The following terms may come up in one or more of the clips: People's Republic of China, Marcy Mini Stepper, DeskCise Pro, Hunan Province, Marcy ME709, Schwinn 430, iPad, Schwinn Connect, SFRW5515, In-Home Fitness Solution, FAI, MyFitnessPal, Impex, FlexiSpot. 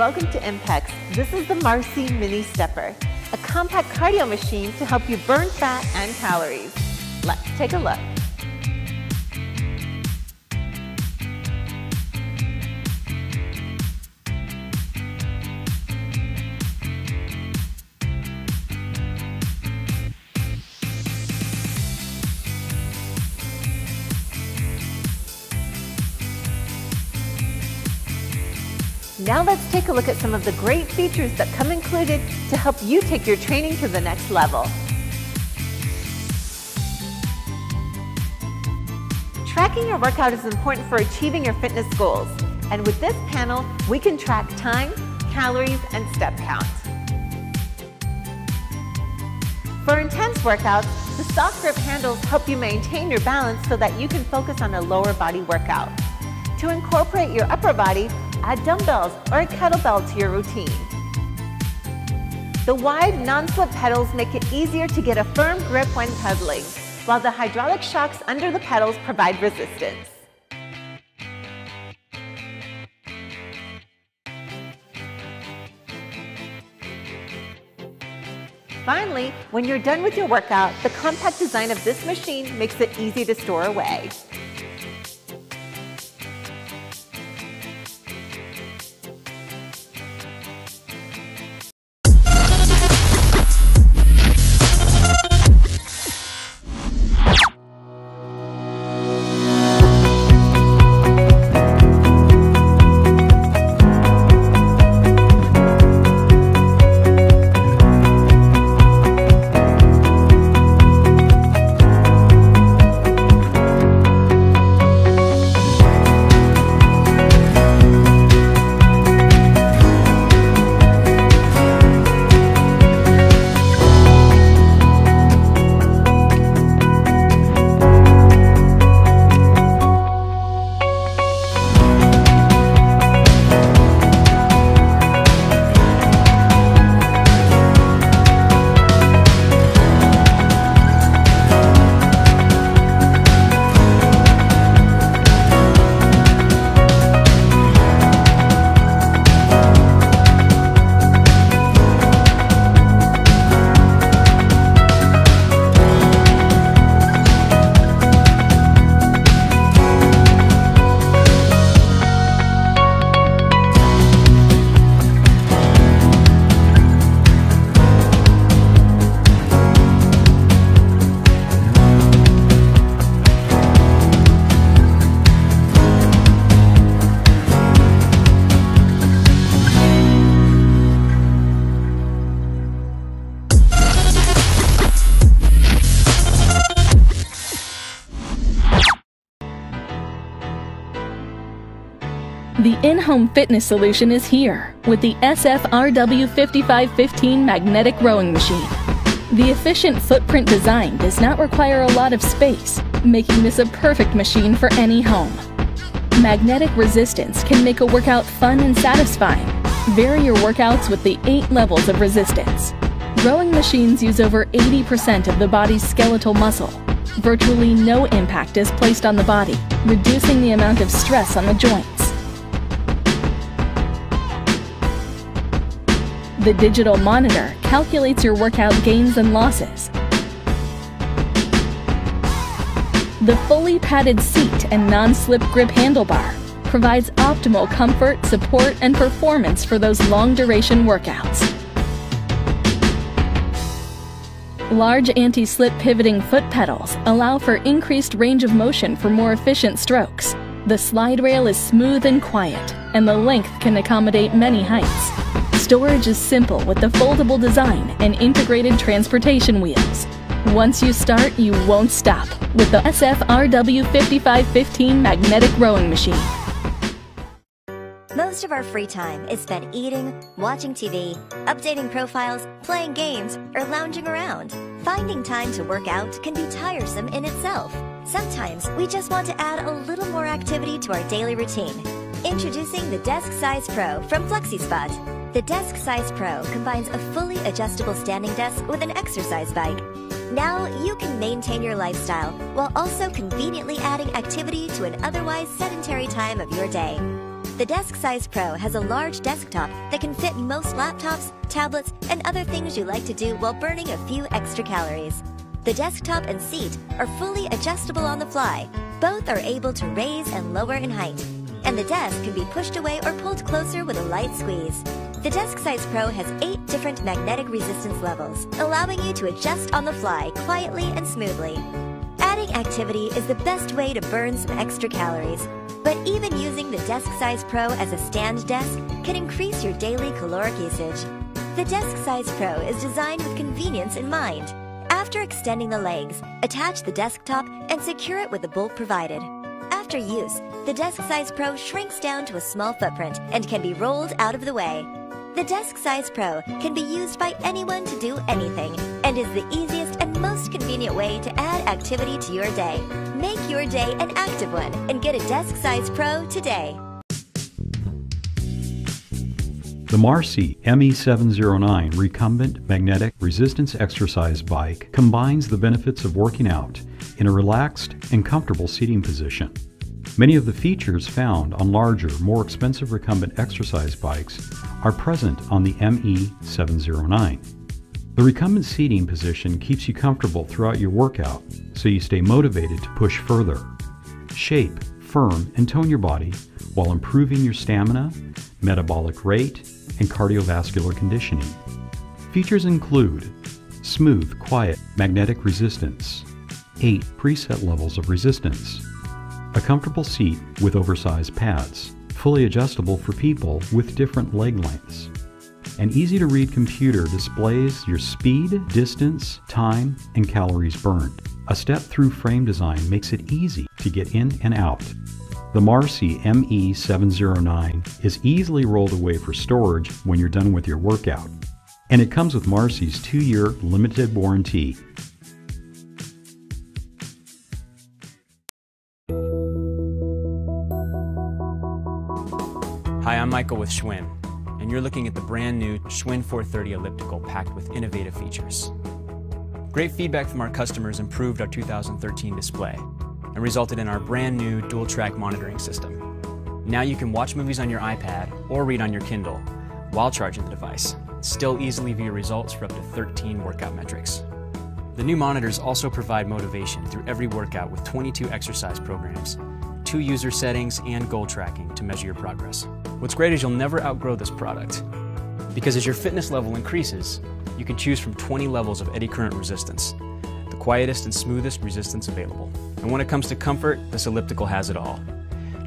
Welcome to Impex. This is the Marcy Mini Stepper, a compact cardio machine to help you burn fat and calories. Let's take a look. Now let's take a look at some of the great features that come included to help you take your training to the next level. Tracking your workout is important for achieving your fitness goals, and with this panel, we can track time, calories, and step count. For intense workouts, the soft grip handles help you maintain your balance so that you can focus on a lower body workout. To incorporate your upper body, add dumbbells or a kettlebell to your routine. The wide, non-slip pedals make it easier to get a firm grip when pedaling, while the hydraulic shocks under the pedals provide resistance. Finally, when you're done with your workout, the compact design of this machine makes it easy to store away. The In-Home Fitness Solution is here with the SFRW5515 Magnetic Rowing Machine. The efficient footprint design does not require a lot of space, making this a perfect machine for any home. Magnetic resistance can make a workout fun and satisfying. Vary your workouts with the 8 levels of resistance. Rowing machines use over 80% of the body's skeletal muscle. Virtually no impact is placed on the body, reducing the amount of stress on the joints. The digital monitor calculates your workout gains and losses. The fully padded seat and non-slip grip handlebar provides optimal comfort, support, and performance for those long-duration workouts. Large anti-slip pivoting foot pedals allow for increased range of motion for more efficient strokes. The slide rail is smooth and quiet, and the length can accommodate many heights. Storage is simple with the foldable design and integrated transportation wheels. Once you start, you won't stop with the SFRW5515 Magnetic Rowing Machine. Most of our free time is spent eating, watching TV, updating profiles, playing games, or lounging around. Finding time to work out can be tiresome in itself. Sometimes we just want to add a little more activity to our daily routine. Introducing the DeskCise Pro from FlexiSpot. The DeskCise Pro combines a fully adjustable standing desk with an exercise bike. Now you can maintain your lifestyle while also conveniently adding activity to an otherwise sedentary time of your day. The DeskCise Pro has a large desktop that can fit most laptops, tablets, and other things you like to do while burning a few extra calories. The desktop and seat are fully adjustable on the fly. Both are able to raise and lower in height, and the desk can be pushed away or pulled closer with a light squeeze. The DeskCise Pro has 8 different magnetic resistance levels, allowing you to adjust on the fly quietly and smoothly. Adding activity is the best way to burn some extra calories, but even using the DeskCise Pro as a stand desk can increase your daily caloric usage. The DeskCise Pro is designed with convenience in mind. After extending the legs, attach the desktop and secure it with the bolt provided. After use, the DeskCise Pro shrinks down to a small footprint and can be rolled out of the way. The DeskCise Pro can be used by anyone to do anything and is the easiest and most convenient way to add activity to your day. Make your day an active one and get a DeskCise Pro today. The Marcy ME709 Recumbent Magnetic Resistance Exercise Bike combines the benefits of working out in a relaxed and comfortable seating position. Many of the features found on larger, more expensive recumbent exercise bikes are present on the ME709. The recumbent seating position keeps you comfortable throughout your workout, so you stay motivated to push further. Shape, firm, and tone your body while improving your stamina, metabolic rate, and cardiovascular conditioning. Features include smooth, quiet, magnetic resistance, 8 preset levels of resistance, a comfortable seat with oversized pads, fully adjustable for people with different leg lengths. An easy-to-read computer displays your speed, distance, time, and calories burned. A step-through frame design makes it easy to get in and out. The Marcy ME709 is easily rolled away for storage when you're done with your workout, and it comes with Marcy's 2-year limited warranty. Hi, I'm Michael with Schwinn, and you're looking at the brand new Schwinn 430 elliptical packed with innovative features. Great feedback from our customers improved our 2013 display and resulted in our brand new dual-track monitoring system. Now you can watch movies on your iPad or read on your Kindle while charging the device. Still easily view results for up to 13 workout metrics. The new monitors also provide motivation through every workout with 22 exercise programs, 2 user settings, and goal tracking to measure your progress. What's great is you'll never outgrow this product, because as your fitness level increases, you can choose from 20 levels of eddy current resistance, the quietest and smoothest resistance available. And when it comes to comfort, this elliptical has it all.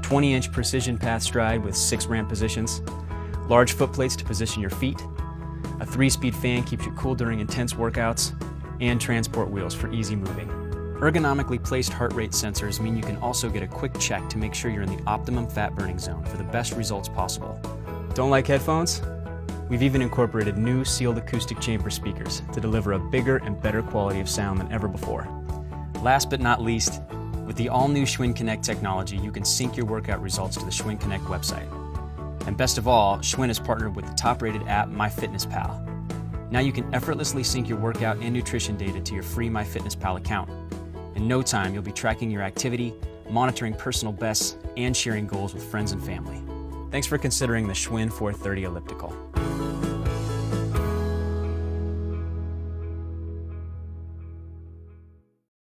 20-inch precision path stride with 6 ramp positions, large foot plates to position your feet, a 3-speed fan keeps you cool during intense workouts, and transport wheels for easy moving. Ergonomically placed heart rate sensors mean you can also get a quick check to make sure you're in the optimum fat burning zone for the best results possible. Don't like headphones? We've even incorporated new sealed acoustic chamber speakers to deliver a bigger and better quality of sound than ever before. Last but not least, with the all-new Schwinn Connect technology, you can sync your workout results to the Schwinn Connect website. And best of all, Schwinn has partnered with the top-rated app MyFitnessPal. Now you can effortlessly sync your workout and nutrition data to your free MyFitnessPal account. In no time, you'll be tracking your activity, monitoring personal bests, and sharing goals with friends and family. Thanks for considering the Schwinn 430 elliptical.